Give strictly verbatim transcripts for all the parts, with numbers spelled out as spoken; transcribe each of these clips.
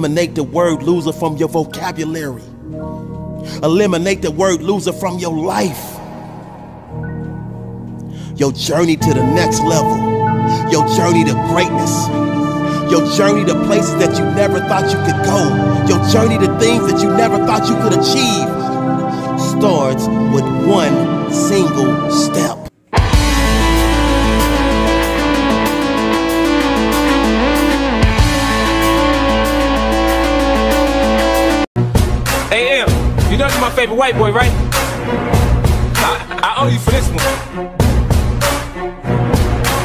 Eliminate the word loser from your vocabulary. Eliminate the word loser from your life. Your journey to the next level. Your journey to greatness. Your journey to places that you never thought you could go. Your journey to things that you never thought you could achieve starts with one single step. Hey, M, you know you're my favorite white boy, right? I, I owe you for this one.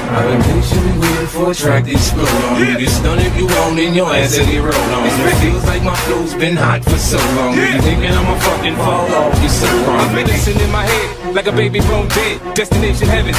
I've been patiently waiting for a track to explode on. Yeah. You get stunned if you want and your ass if you roll on. It feels like my flow's been hot for so long. Yeah. You thinking I'ma fucking fall off, you so wrong. I've been dancing in my head like a baby bone dead. Destination heaven.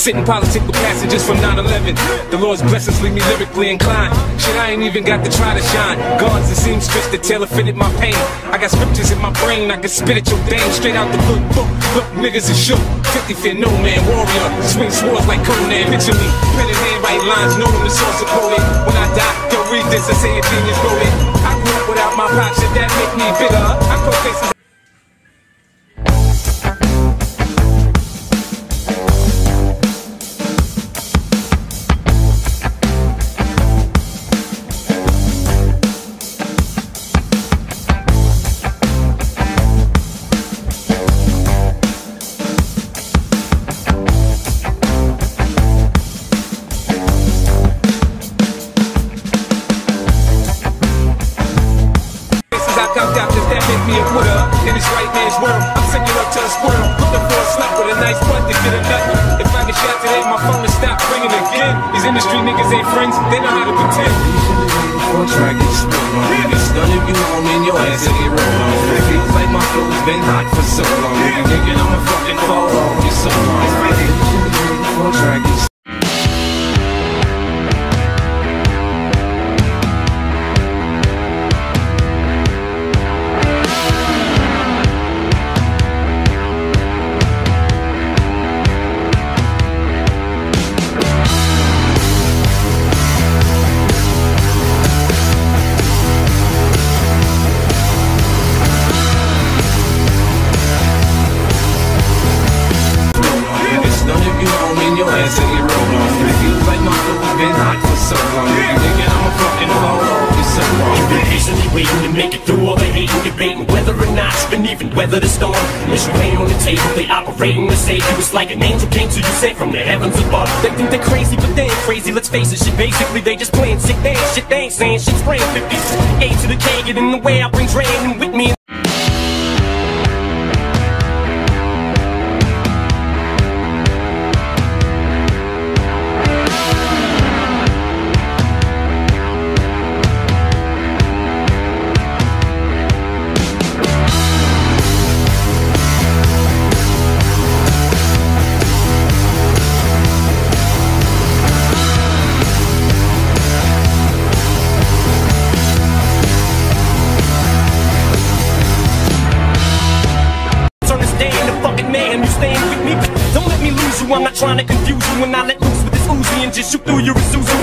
Sitting politic with passages from nine eleven. The Lord's blessings leave me lyrically inclined. Shit, I ain't even got to try to shine. Guards and seamstress that tailor fitted my pain. I got scriptures in my brain, I can spit at your dame. Straight out the good book, look, niggas is shook. fifty fear no man, warrior. Swing swords like Conan. Picture me, pen and hand, write lines, know when the source of coding. When I die, don't read this, I say a genius wrote it. I grew up without my pops, shit that make me bitter. I put faces. In this right man's world, I'm sending up to a squirrel. Looking for a slot with a nice butt to get a nut. If I get shot today, my phone will stop ringing again. These industry niggas ain't friends, they know how to pretend. Before I try to get sprung on, you get stunned if you want in your ass and get rolled on. It feels like my flow's been hot for so long. You thinking I'ma fucking fall off, you so long. Before I try to get weather the storm, there's rain on the table, they operating to save you. It's like an angel came to you, sent from the heavens above. They think they're crazy, but they ain't crazy, let's face it, shit, basically they just playing sick dance, shit, they ain't saying shit, spraying fifties, A to the K, get in the way, I bring drain, and with me. I'm not trying to confuse you when I let loose with this Uzi and just shoot through your Isuzu.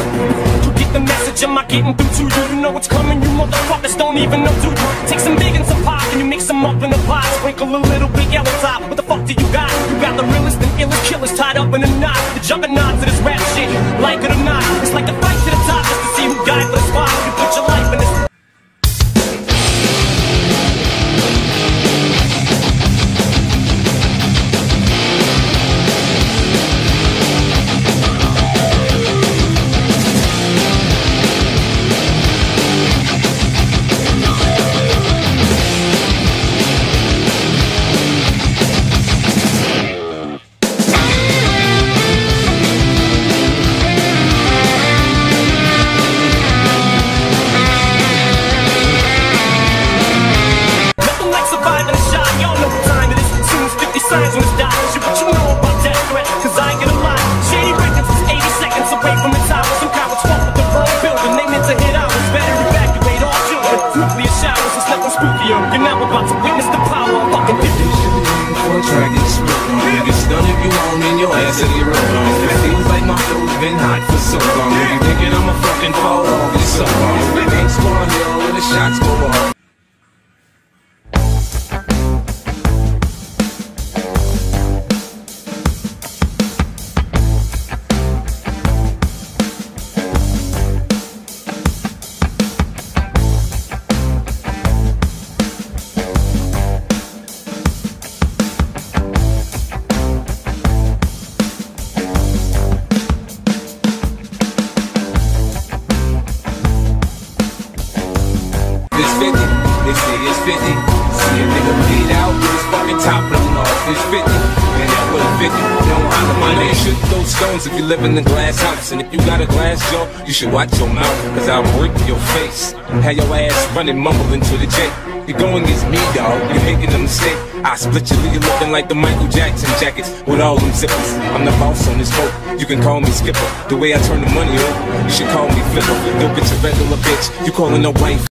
You get the message, I'm not getting through to you. You know what's coming, you motherfuckers don't even know, do you? Take some big and some pop and you mix them up in a pot. Sprinkle a little bit yellow top, what the fuck do you got? You got the realest and illest killers tied up in a knot. The juggernauts of this rap shit, like it or not. It's like the fight to the top just to see who got it for the spot. You put your life in this. things die. Shit, but you know about death threat, cause I ain't gonna lie. Shady Records is eighty seconds away from the tower. Some cowards fuck with the wrong building, they meant to hit ours. Better evacuate all children. Nuclear showers, it's nothing spookier. You're now about to witness the power of fucking dick. You get stunned if you want and your ass in your room. It seems like my flow's been hot for so long. If you thinking I'm a fucking fall off, it's so long. The things go on here, all the shots go off. It's fifty, see a nigga bleed out, his fucking top blown off. It's fifty, and that was fifty. Don't holler my name. Shoot those stones if you live in a glass house, and if you got a glass jaw, you should watch your mouth, cause I'll break your face. Have your ass running, mumbling to the J. You're going against me, dawg. You're making a mistake. I split you, you're looking like the Michael Jackson jackets with all them zippers. I'm the boss on this boat. You can call me Skipper. The way I turn the money up, you should call me Flipper. No bitch, a regular bitch. You calling a wife.